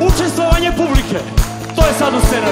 uczestniczenie publiki. To jest adusena.